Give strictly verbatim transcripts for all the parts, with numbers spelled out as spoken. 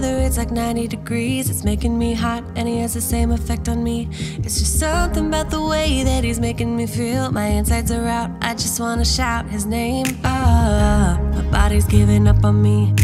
weather, it's like ninety degrees. It's making me hot and he has the same effect on me. It's just something about the way that he's making me feel. My insides are out, I just wanna shout his name. Ah, oh, my body's giving up on me,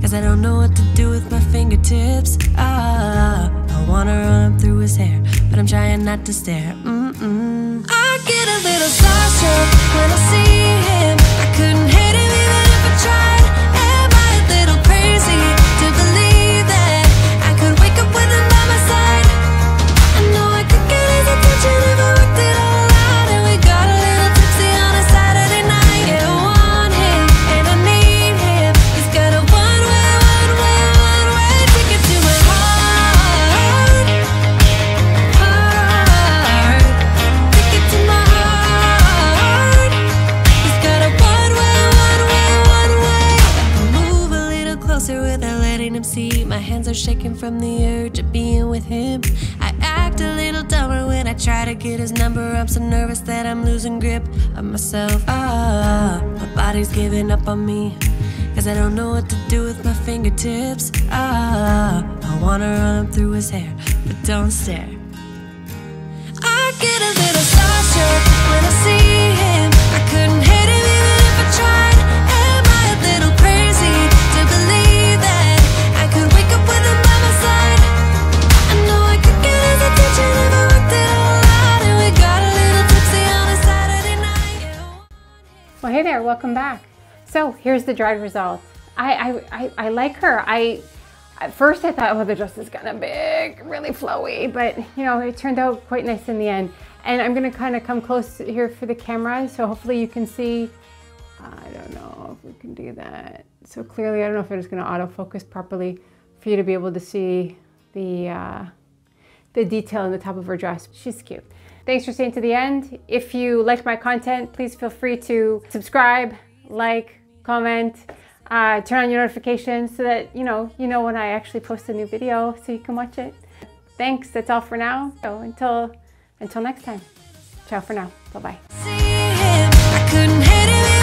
cause I don't know what to do with my fingertips. Ah, oh, I wanna run up through his hair, but I'm trying not to stare. Mm-mm. I get a little starstruck when I see him. I couldn't hate him even if I tried. Am I a little crazy to believe that I could wake up with him by my side? I know I could get his attention if I worked it all out. And we got a little tipsy on a Saturday night. Yeah, I want him and I need him. He's got a one-way, one-way, one-way ticket to my heart. Heart, ticket to my heart. He's got a one-way, one-way, one-way. I can move a little closer without letting him see. My hands are shaking from the urge of being with him. I act a little dumber when I try to get his number. I'm so nervous that I'm losing grip of myself. Ah, oh, my body's giving up on me, cause I don't know what to do with my fingertips. Ah, oh, I wanna run up through his hair, but don't stare. I get a little starstruck when I see him. I couldn't hate him even if I tried. Am I a little crazy to believe that I could wake up with him by my side? I know I could get his attention if I worked it all out. And we got a little tipsy on a Saturday night. Yeah, I want him. Well, hey there, welcome back. So here's the dried results. I, I, I, I like her. I At first I thought, oh, the dress is kind of big, really flowy, but you know, it turned out quite nice in the end. And I'm gonna kind of come close here for the camera, so hopefully you can see. I don't know if we can do that. So clearly, I don't know if it's gonna autofocus properly for you to be able to see the, uh, the detail in the top of her dress. She's cute. Thanks for staying to the end. If you like my content, please feel free to subscribe, like, comment, Uh, turn on your notifications so that you know you know when I actually post a new video, so you can watch it. Thanks, that's all for now. So until until next time, ciao for now. Bye bye.